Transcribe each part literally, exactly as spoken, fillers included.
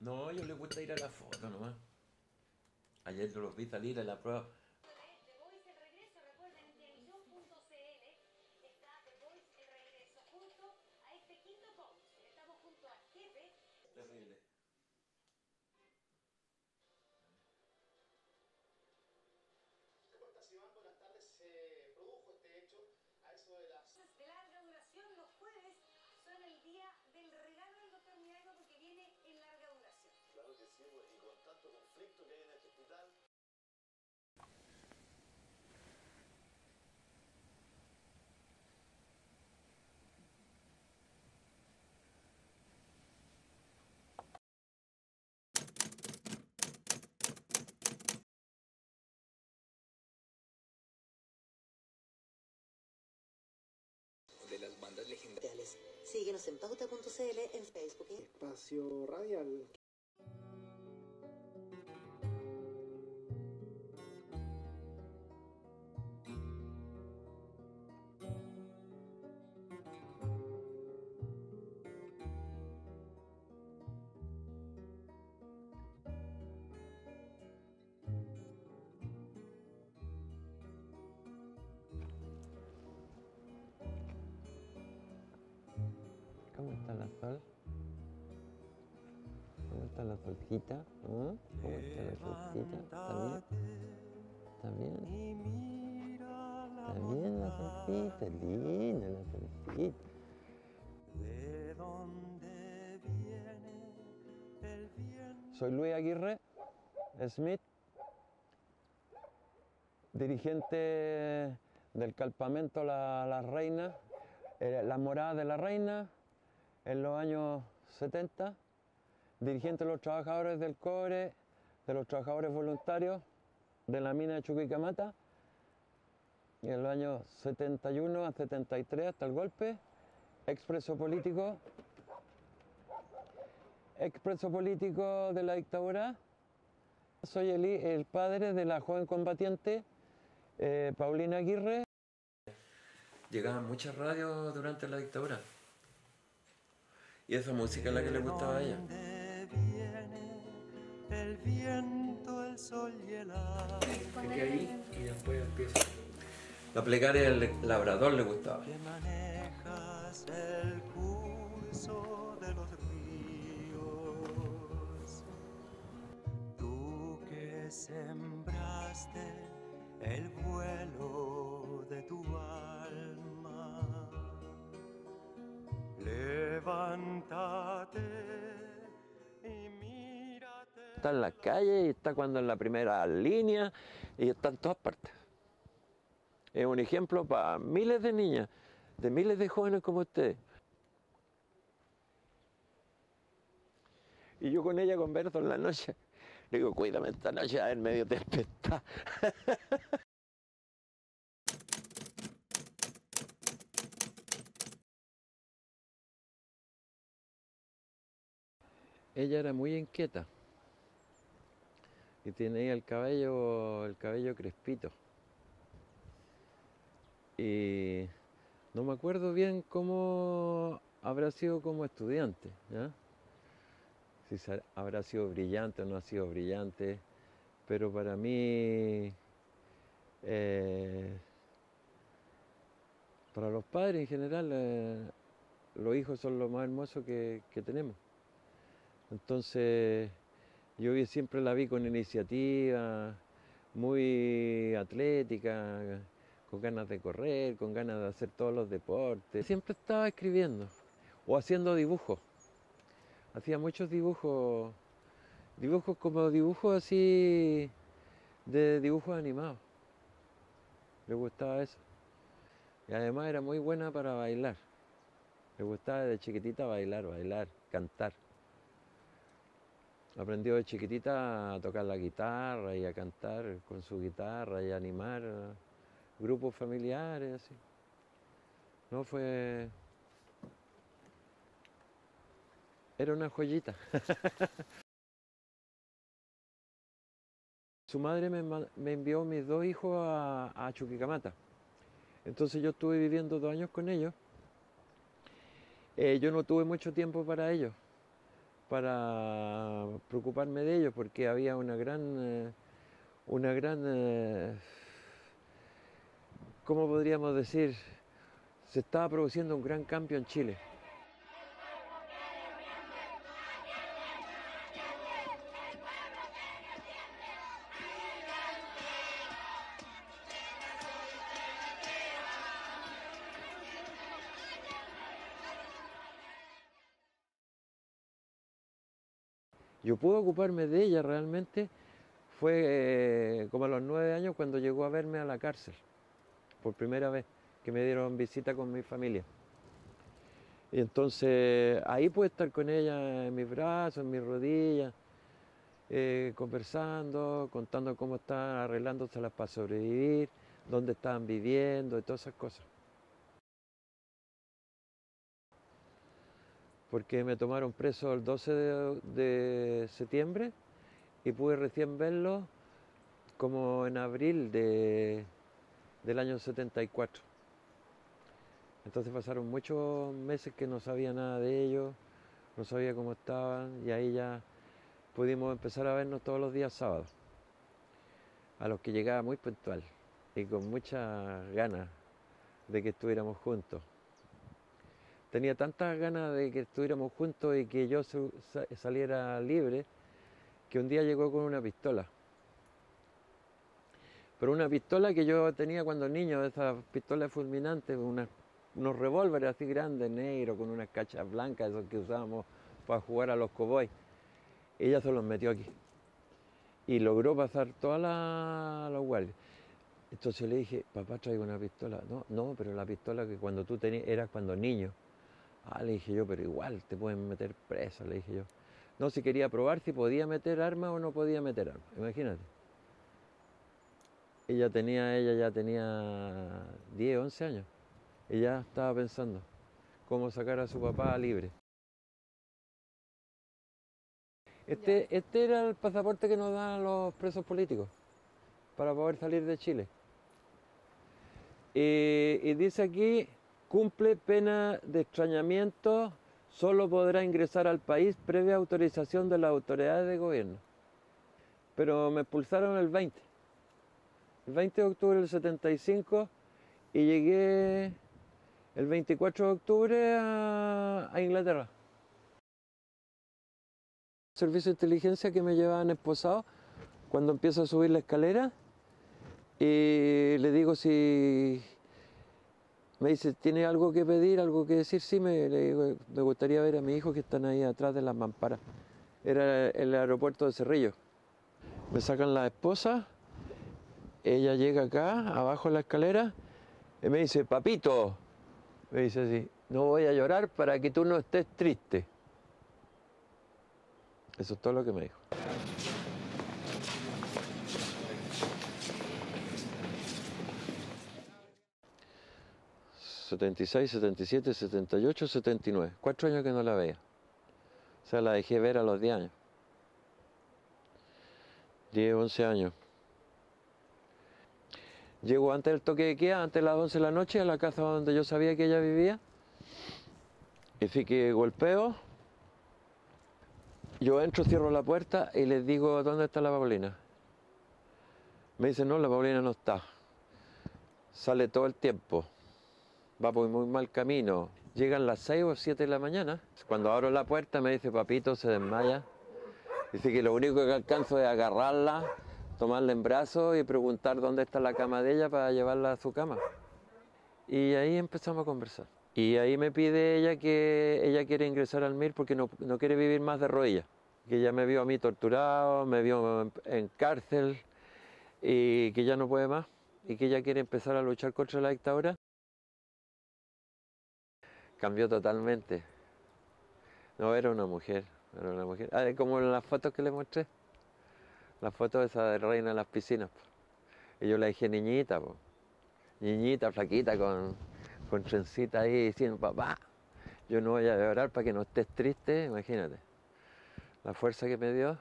No, a ellos les gusta ir a la foto nomás. Ayer los vi salir a la prueba. De las bandas legendarias. Síguenos en Pauta punto c l en Facebook. ¿eh? Espacio Radial. ¿Cómo está la sol? ¿Cómo está la solcita? ¿Eh? ¿Cómo está la solcita? ¿Está bien? ¿Está bien? ¿Está bien la solcita? Linda la solcita. ¿De dónde viene el viento? Soy Luis Aguirre Smith, dirigente del campamento La, la Reina, eh, La Morada de la Reina, en los años setenta, dirigente de los trabajadores del cobre, de los trabajadores voluntarios de la mina de Chuquicamata, y en los años setenta y uno a setenta y tres, hasta el golpe, expreso político, expreso político de la dictadura. Soy el, el padre de la joven combatiente eh, Paulina Aguirre. Llegaban muchas radios durante la dictadura. Y esa música es la que le gustaba a ella. El viento, el sol y el aire. Ahí y después empieza. La plegaria del labrador le gustaba. Que manejas el curso de los ríos. Tú que sembraste el vuelo de tu alma. Levántate y mírate. Está en las calles y está cuando en la primera línea y está en todas partes. Es un ejemplo para miles de niñas, de miles de jóvenes como ustedes. Y yo con ella converso en la noche. Le digo, cuídame esta noche en medio tempestad. Ella era muy inquieta y tenía el cabello, el cabello crespito. Y no me acuerdo bien cómo habrá sido como estudiante, ¿ya? Si habrá sido brillante o no ha sido brillante, pero para mí, eh, para los padres en general, eh, los hijos son lo más hermoso que, que tenemos. Entonces, yo siempre la vi con iniciativa, muy atlética, con ganas de correr, con ganas de hacer todos los deportes. Siempre estaba escribiendo o haciendo dibujos. Hacía muchos dibujos, dibujos como dibujos así, de dibujos animados. Le gustaba eso. Y además era muy buena para bailar. Le gustaba de chiquitita bailar, bailar, cantar. Aprendió de chiquitita a tocar la guitarra y a cantar con su guitarra y a animar a grupos familiares, así. No fue... Era una joyita. Su madre me, me envió mis dos hijos a, a Chuquicamata. Entonces yo estuve viviendo dos años con ellos. Eh, yo no tuve mucho tiempo para ellos. para preocuparme de ellos, porque había una gran, una gran, ¿cómo podríamos decir? Se estaba produciendo un gran cambio en Chile. Yo pude ocuparme de ella realmente, fue eh, como a los nueve años cuando llegó a verme a la cárcel, por primera vez, que me dieron visita con mi familia. Y entonces ahí pude estar con ella en mis brazos, en mis rodillas, eh, conversando, contando cómo estaban arreglándoselas para sobrevivir, dónde estaban viviendo y todas esas cosas. Porque me tomaron preso el doce de septiembre y pude recién verlo como en abril de, del año setenta y cuatro. Entonces pasaron muchos meses que no sabía nada de ellos, no sabía cómo estaban, y ahí ya pudimos empezar a vernos todos los días sábados, a los que llegaba muy puntual y con muchas ganas de que estuviéramos juntos. Tenía tantas ganas de que estuviéramos juntos y que yo saliera libre, que un día llegó con una pistola. Pero una pistola que yo tenía cuando niño, esas pistolas fulminantes, unas, unos revólveres así grandes, negros, con unas cachas blancas, esos que usábamos para jugar a los cowboys. Ella se los metió aquí y logró pasar todas las guardias. Entonces yo le dije, papá, traigo una pistola. No, no, pero la pistola que cuando tú tenías, eras cuando niño. Ah, le dije yo, pero igual te pueden meter preso, le dije yo. No, si quería probar si podía meter armas o no podía meter armas, imagínate. Ella tenía, ella ya tenía diez, once años. Ella estaba pensando cómo sacar a su papá libre. Este, este era el pasaporte que nos dan los presos políticos para poder salir de Chile. Y, y dice aquí, cumple pena de extrañamiento, solo podrá ingresar al país previa autorización de las autoridades de gobierno. Pero me expulsaron el veinte. El veinte de octubre del setenta y cinco y llegué el veinticuatro de octubre a, a Inglaterra. El servicio de inteligencia que me llevaban esposado, cuando empiezo a subir la escalera, y le digo si... Me dice, ¿tiene algo que pedir, algo que decir? Sí, me, le digo, me gustaría ver a mis hijos que están ahí atrás de las mamparas. Era el aeropuerto de Cerrillo. Me sacan la esposa, ella llega acá, abajo de la escalera, y me dice, papito, me dice así, no voy a llorar para que tú no estés triste. Eso es todo lo que me dijo. setenta y seis, setenta y siete, setenta y ocho, setenta y nueve. Cuatro años que no la veía. O sea, la dejé ver a los diez años. diez, once años. Llego antes del toque de queda, antes de las once de la noche, a la casa donde yo sabía que ella vivía. Así que golpeo. Yo entro, cierro la puerta y les digo, ¿dónde está la Paulina? Me dicen, no, la Paulina no está. Sale todo el tiempo. Va por muy mal camino. Llegan las seis o siete de la mañana. Cuando abro la puerta me dice, papito, se desmaya. Dice que lo único que alcanzo es agarrarla, tomarla en brazos y preguntar dónde está la cama de ella para llevarla a su cama. Y ahí empezamos a conversar. Y ahí me pide ella que ella quiere ingresar al M I R porque no, no quiere vivir más de rodillas. Que ya me vio a mí torturado, me vio en, en cárcel, y que ya no puede más. Y que ella quiere empezar a luchar contra la dictadura. Cambió totalmente. No, era una mujer, era una mujer. Ah, como en las fotos que le mostré, las fotos de esa de Reina en las piscinas. Po. Y yo la dije niñita, po. Niñita, flaquita, con, con trencita ahí, diciendo, papá, yo no voy a llorar para que no estés triste, imagínate. La fuerza que me dio,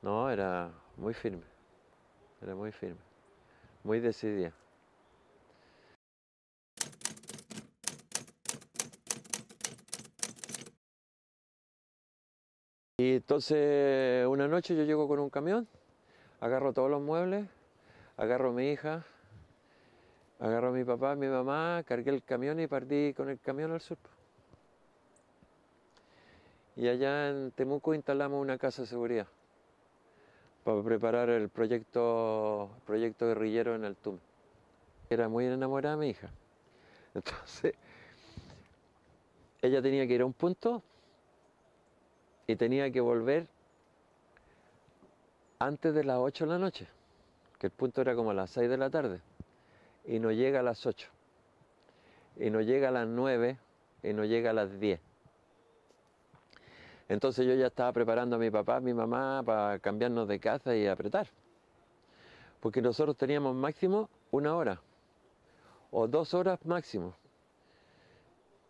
no, era muy firme, era muy firme, muy decidida. Y entonces una noche yo llego con un camión, agarro todos los muebles, agarro a mi hija, agarro a mi papá, a mi mamá, cargué el camión y partí con el camión al sur. Y allá en Temuco instalamos una casa de seguridad para preparar el proyecto, el proyecto guerrillero en Altume. Era muy enamorada mi hija. Entonces, ella tenía que ir a un punto y tenía que volver antes de las ocho de la noche, que el punto era como a las seis de la tarde, y no llega a las ocho, y no llega a las nueve, y no llega a las diez. Entonces yo ya estaba preparando a mi papá, a mi mamá para cambiarnos de casa y apretar. Porque nosotros teníamos máximo una hora, o dos horas máximo,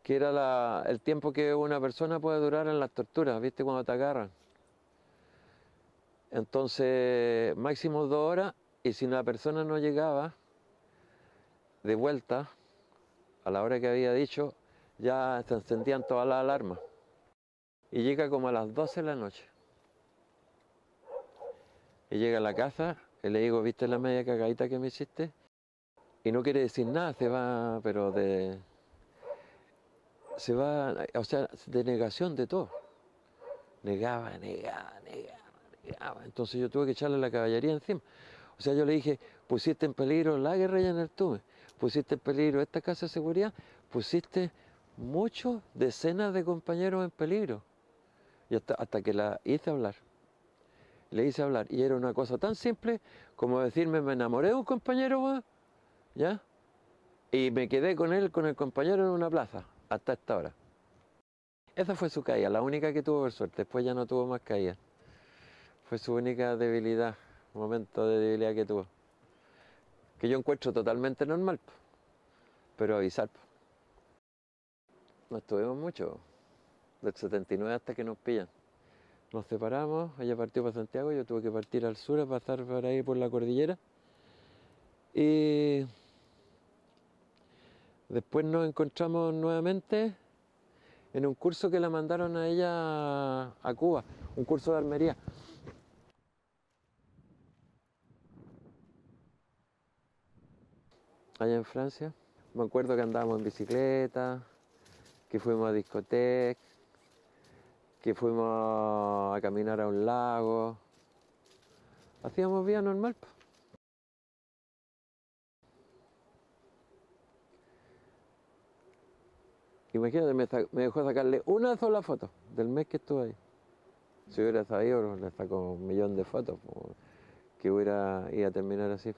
que era la, el tiempo que una persona puede durar en las torturas, ¿viste? Cuando te agarran. Entonces, máximo dos horas, y si una persona no llegaba de vuelta a la hora que había dicho, ya se encendían todas las alarmas. Y llega como a las doce de la noche. Y llega a la casa y le digo, ¿viste la media cagadita que me hiciste? Y no quiere decir nada, se va, pero de... Se va, o sea, de negación de todo. Negaba, negaba, negaba, negaba. Entonces yo tuve que echarle la caballería encima. O sea, yo le dije, pusiste en peligro la guerrilla en Altume, pusiste en peligro esta casa de seguridad, pusiste muchos, decenas de compañeros en peligro. Y hasta, hasta que la hice hablar, le hice hablar, y era una cosa tan simple como decirme, me enamoré de un compañero, ¿ya? Y me quedé con él, con el compañero en una plaza, hasta esta hora. Esa fue su caída, la única que tuvo por suerte, después ya no tuvo más caída. Fue su única debilidad, momento de debilidad que tuvo. Que yo encuentro totalmente normal, pero avisar. No estuvimos mucho. Del setenta y nueve hasta que nos pillan. Nos separamos, ella partió para Santiago, yo tuve que partir al sur a pasar por ahí por la cordillera. Y después nos encontramos nuevamente en un curso que la mandaron a ella a Cuba, un curso de armería. Allá en Francia. Me acuerdo que andábamos en bicicleta, que fuimos a discotecas, que fuimos a caminar a un lago, hacíamos vida normal. Imagínate, me, me dejó sacarle una sola foto del mes que estuve ahí. Si hubiera sabido, le saco un millón de fotos, que hubiera ido a terminar así.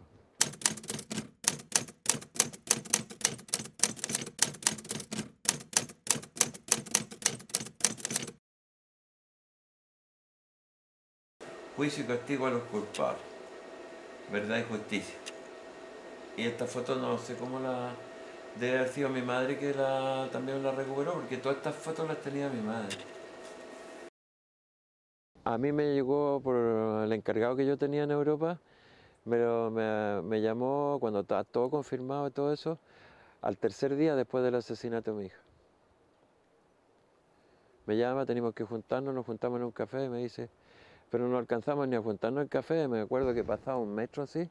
Juicio y castigo a los culpables, verdad y justicia. Y esta foto no sé cómo la... Debe haber sido mi madre que la, también la recuperó, porque todas estas fotos las tenía mi madre. A mí me llegó por el encargado que yo tenía en Europa, pero me, me llamó cuando estaba todo confirmado y todo eso, al tercer día después del asesinato de mi hija. Me llama, tenemos que juntarnos, nos juntamos en un café y me dice... Pero no alcanzamos ni a juntarnos el café, me acuerdo que pasaba un metro así,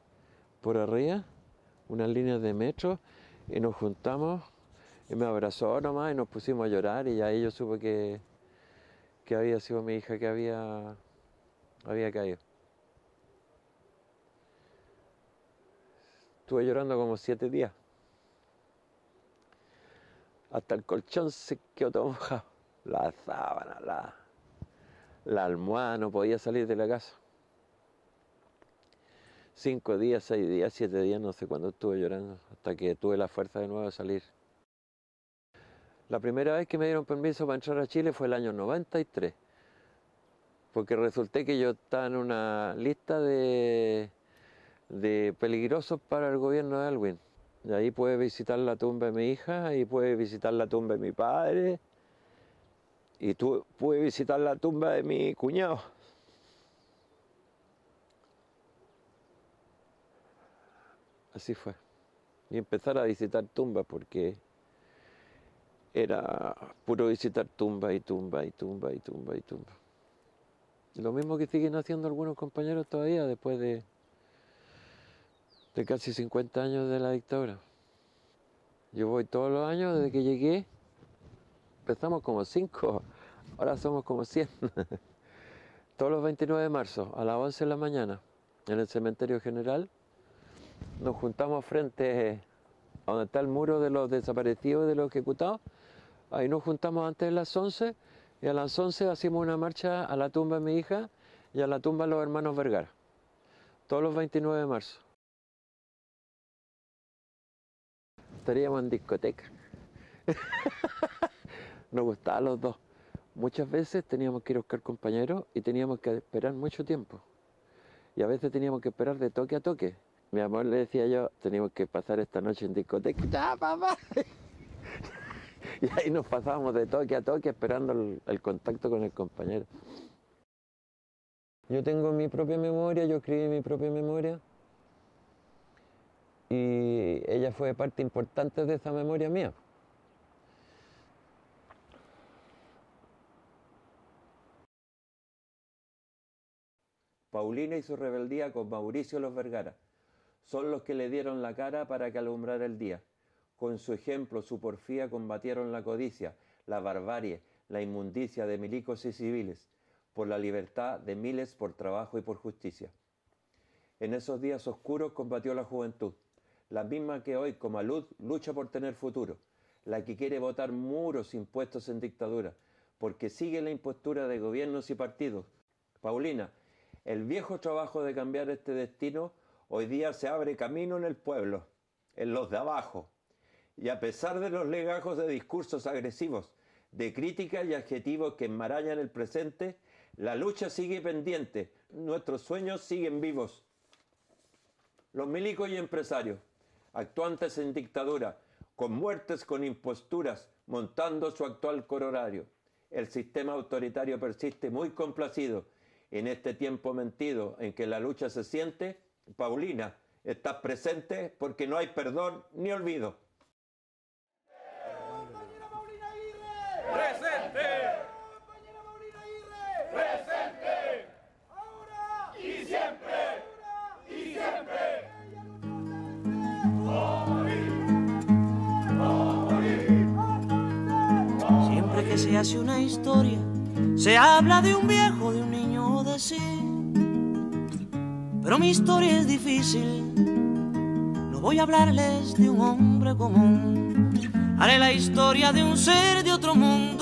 por arriba, unas líneas de metro, y nos juntamos, y me abrazó nomás, y nos pusimos a llorar, y ahí yo supe que, que había sido mi hija que había, había caído. Estuve llorando como siete días, hasta el colchón se quedó todo mojado, la sábana, la... La almohada, no podía salir de la casa. Cinco días, seis días, siete días, no sé cuándo estuve llorando, hasta que tuve la fuerza de nuevo de salir. La primera vez que me dieron permiso para entrar a Chile fue el año noventa y tres, porque resulté que yo estaba en una lista de, de peligrosos para el gobierno de Alwin. Y ahí pude visitar la tumba de mi hija, y pude visitar la tumba de mi padre, y tu, pude visitar la tumba de mi cuñado. Así fue. Y empezar a visitar tumbas, porque era puro visitar tumba y tumba y tumba y tumba y tumba. Lo mismo que siguen haciendo algunos compañeros todavía después de, de casi cincuenta años de la dictadura. Yo voy todos los años desde que llegué. Empezamos como cinco, ahora somos como cien. Todos los veintinueve de marzo, a las once de la mañana, en el Cementerio General, nos juntamos frente a donde está el muro de los desaparecidos y de los ejecutados. Ahí nos juntamos antes de las once, y a las once hacemos una marcha a la tumba de mi hija y a la tumba de los hermanos Vergara. Todos los veintinueve de marzo. Estaríamos en discoteca. Nos gustaban los dos. Muchas veces teníamos que ir a buscar compañeros y teníamos que esperar mucho tiempo. Y a veces teníamos que esperar de toque a toque. Mi amor, le decía yo, teníamos que pasar esta noche en discoteca. ¡Ya, papá! Y ahí nos pasábamos de toque a toque esperando el, el contacto con el compañero. Yo tengo mi propia memoria, yo escribí mi propia memoria. Y ella fue parte importante de esa memoria mía. Paulina y su rebeldía con Mauricio Los Vergara son los que le dieron la cara para que alumbrara el día. Con su ejemplo, su porfía combatieron la codicia, la barbarie, la inmundicia de milicos y civiles, por la libertad de miles, por trabajo y por justicia. En esos días oscuros combatió la juventud, la misma que hoy, como alud, lucha por tener futuro, la que quiere botar muros impuestos en dictadura, porque sigue la impostura de gobiernos y partidos. Paulina, el viejo trabajo de cambiar este destino hoy día se abre camino en el pueblo, en los de abajo. Y a pesar de los legajos de discursos agresivos, de críticas y adjetivos que enmarañan el presente, la lucha sigue pendiente, nuestros sueños siguen vivos. Los milicos y empresarios, actuantes en dictadura, con muertes, con imposturas, montando su actual corolario. El sistema autoritario persiste muy complacido. En este tiempo mentido en que la lucha se siente, Paulina, estás presente porque no hay perdón ni olvido. ¡Compañera Paulina Aguirre! ¡Presente! ¡Compañera Paulina Aguirre! ¡Presente! ¡Ahora! ¡Y siempre! ¡Ahora! ¡Y siempre! Siempre que se hace una historia, se habla de un viejo, de un niño. Sí, pero mi historia es difícil. No voy a hablarles de un hombre común. Haré la historia de un ser de otro mundo.